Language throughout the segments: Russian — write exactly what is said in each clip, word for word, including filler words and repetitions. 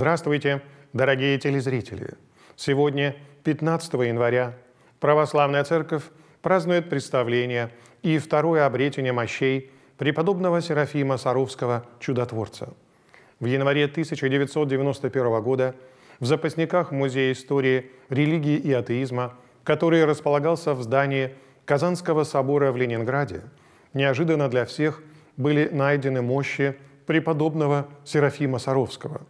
Здравствуйте, дорогие телезрители! Сегодня, пятнадцатого января, Православная Церковь празднует представление и второе обретение мощей преподобного Серафима Саровского чудотворца. В январе тысяча девятьсот девяносто первого года в запасниках Музея истории, религии и атеизма, который располагался в здании Казанского собора в Ленинграде, неожиданно для всех были найдены мощи преподобного Серафима Саровского,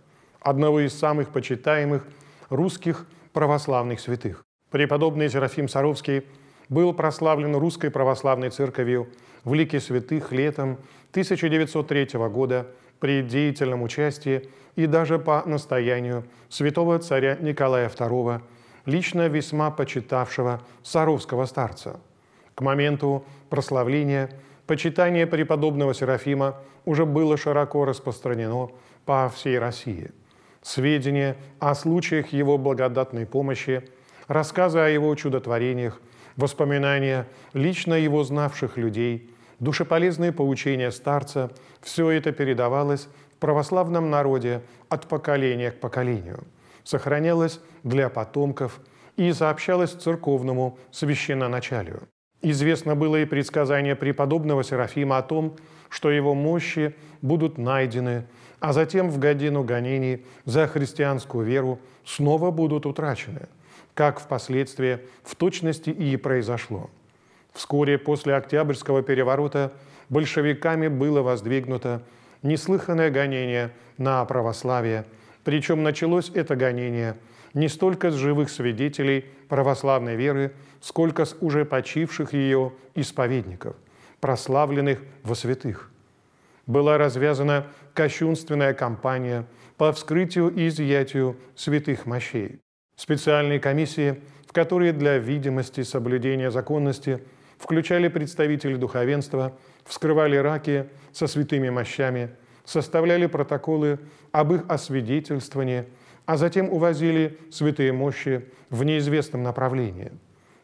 одного из самых почитаемых русских православных святых. Преподобный Серафим Саровский был прославлен Русской Православной Церковью в лике святых летом тысяча девятьсот третьего года при деятельном участии и даже по настоянию святого царя Николая второго, лично весьма почитавшего саровского старца. К моменту прославления почитание преподобного Серафима уже было широко распространено по всей России. Сведения о случаях его благодатной помощи, рассказы о его чудотворениях, воспоминания лично его знавших людей, душеполезные поучения старца – все это передавалось в православном народе от поколения к поколению, сохранялось для потомков и сообщалось церковному священноначалию. Известно было и предсказание преподобного Серафима о том, что его мощи будут найдены, а затем в годину гонений за христианскую веру снова будут утрачены, как впоследствии в точности и произошло. Вскоре после Октябрьского переворота большевиками было воздвигнуто неслыханное гонение на православие, причем началось это гонение не столько с живых свидетелей православной веры, сколько с уже почивших ее исповедников, прославленных во святых. Была развязана кощунственная кампания по вскрытию и изъятию святых мощей. Специальные комиссии, в которые для видимости соблюдения законности включали представителей духовенства, вскрывали раки со святыми мощами, составляли протоколы об их освидетельствовании, а затем увозили святые мощи в неизвестном направлении.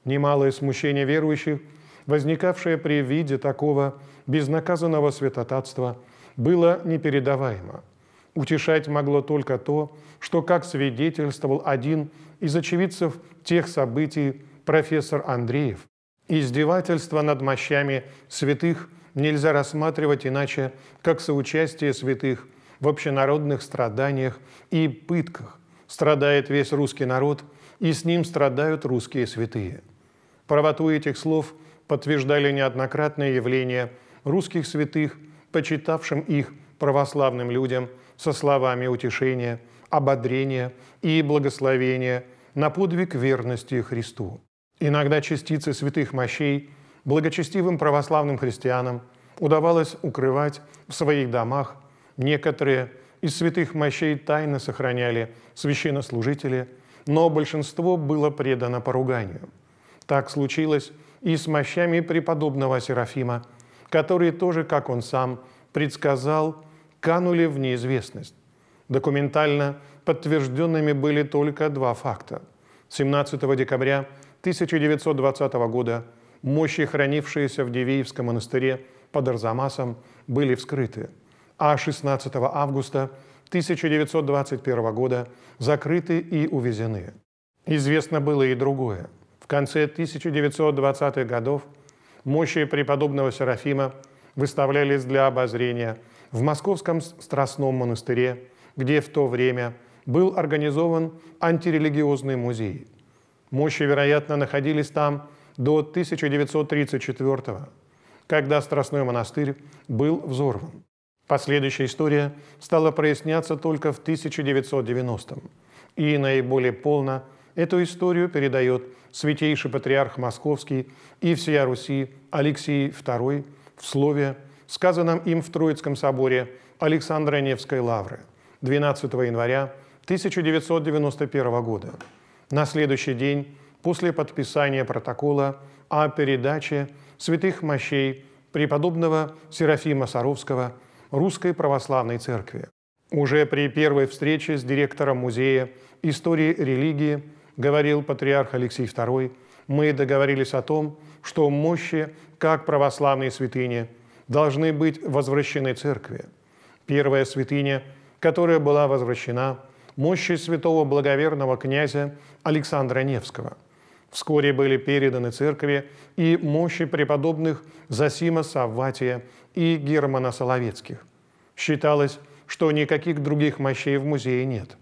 Немалое смущение верующих, возникавшее при виде такого безнаказанного святотатства, было непередаваемо. Утешать могло только то, что, как свидетельствовал один из очевидцев тех событий профессор Андреев, издевательство над мощами святых нельзя рассматривать иначе, как соучастие святых в общенародных страданиях и пытках. Страдает весь русский народ, и с ним страдают русские святые. Правоту этих слов подтверждали неоднократные явления русских святых, почитавшим их православным людям со словами утешения, ободрения и благословения на подвиг верности Христу. Иногда частицы святых мощей благочестивым православным христианам удавалось укрывать в своих домах. Некоторые из святых мощей тайно сохраняли священнослужители, но большинство было предано поруганию. Так случилось и с мощами преподобного Серафима, которые тоже, как он сам предсказал, канули в неизвестность. Документально подтвержденными были только два факта. семнадцатого декабря тысяча девятьсот двадцатого года мощи, хранившиеся в Дивеевском монастыре под Арзамасом, были вскрыты, а шестнадцатого августа тысяча девятьсот двадцать первого года закрыты и увезены. Известно было и другое. В конце тысяча девятьсот двадцатых годов мощи преподобного Серафима выставлялись для обозрения в Московском Страстном монастыре, где в то время был организован антирелигиозный музей. Мощи, вероятно, находились там до тысяча девятьсот тридцать четвёртого, когда Страстной монастырь был взорван. Последующая история стала проясняться только в тысяча девятьсот девяностом, и наиболее полно эту историю передает святейший патриарх Московский и всея Руси Алексий второй в слове, сказанном им в Троицком соборе Александра Невской Лавры двенадцатого января тысяча девятьсот девяносто первого года, на следующий день после подписания протокола о передаче святых мощей преподобного Серафима Саровского Русской Православной Церкви. Уже при первой встрече с директором Музея истории религии говорил патриарх Алексий второй: «Мы договорились о том, что мощи, как православные святыни, должны быть возвращены Церкви. Первая святыня, которая была возвращена, мощи святого благоверного князя Александра Невского. Вскоре были переданы церкви и мощи преподобных Зосима, Савватия и Германа Соловецких. Считалось, что никаких других мощей в музее нет.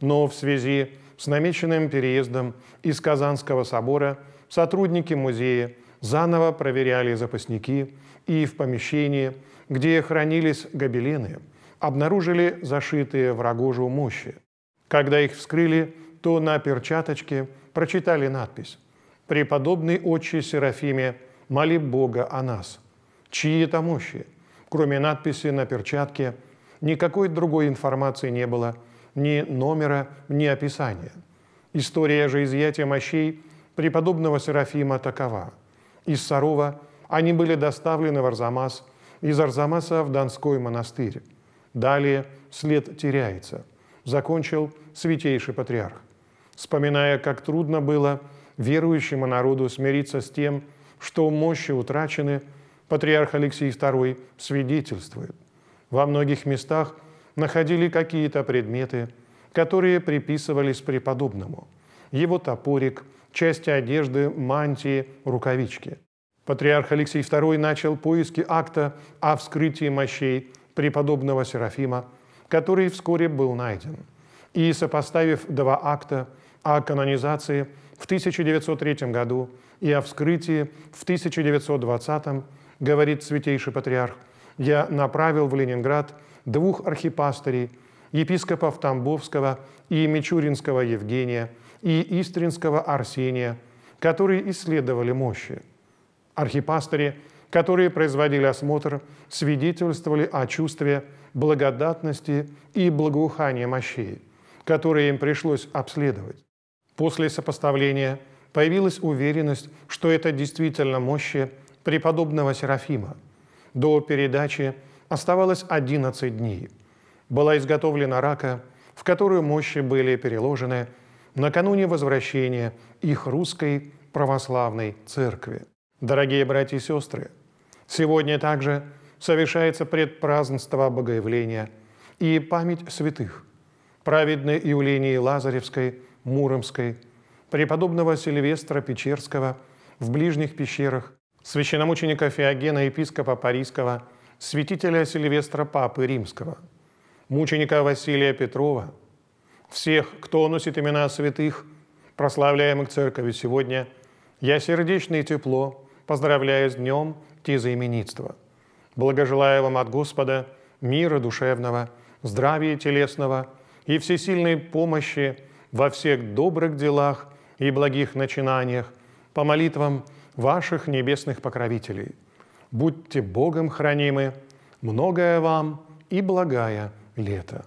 Но в связи с намеченным переездом из Казанского собора сотрудники музея заново проверяли запасники и в помещении, где хранились гобелены, обнаружили зашитые в рогожу мощи. Когда их вскрыли, то на перчаточке прочитали надпись: «Преподобный отче Серафиме, моли Бога о нас». Чьи это мощи? Кроме надписи на перчатке никакой другой информации не было, ни номера, ни описания. История же изъятия мощей преподобного Серафима такова. Из Сарова они были доставлены в Арзамас, из Арзамаса в Донской монастырь. Далее след теряется, закончил святейший патриарх. Вспоминая, как трудно было верующему народу смириться с тем, что мощи утрачены, патриарх Алексий Второй свидетельствует. Во многих местах находили какие-то предметы, которые приписывались преподобному. Его топорик, части одежды, мантии, рукавички. Патриарх Алексий Второй начал поиски акта о вскрытии мощей преподобного Серафима, который вскоре был найден. И, сопоставив два акта о канонизации в тысяча девятьсот третьем году и о вскрытии в тысяча девятьсот двадцатом, говорит святейший патриарх, я направил в Ленинград двух архипастырей, епископов Тамбовского и Мичуринского Евгения и Истринского Арсения, которые исследовали мощи. Архипастыри, которые производили осмотр, свидетельствовали о чувстве благодатности и благоухания мощей, которые им пришлось обследовать. После сопоставления появилась уверенность, что это действительно мощи преподобного Серафима. До передачи оставалось одиннадцать дней. Была изготовлена рака, в которую мощи были переложены накануне возвращения их русской православной церкви. Дорогие братья и сестры, сегодня также совершается предпразднество Богоявления и память святых праведной Иулинии Лазаревской, Муромской, преподобного Сильвестра Печерского в ближних пещерах, священномученика Феогена, епископа Парижского, святителя Сильвестра Папы Римского, мученика Василия Петрова, всех, кто носит имена святых, прославляемых Церковью сегодня, я сердечно и тепло поздравляю с днем тезаименинства. Благожелаю вам от Господа мира душевного, здравия телесного и всесильной помощи во всех добрых делах и благих начинаниях по молитвам ваших небесных покровителей. Будьте Богом хранимы, многое вам и благая лето.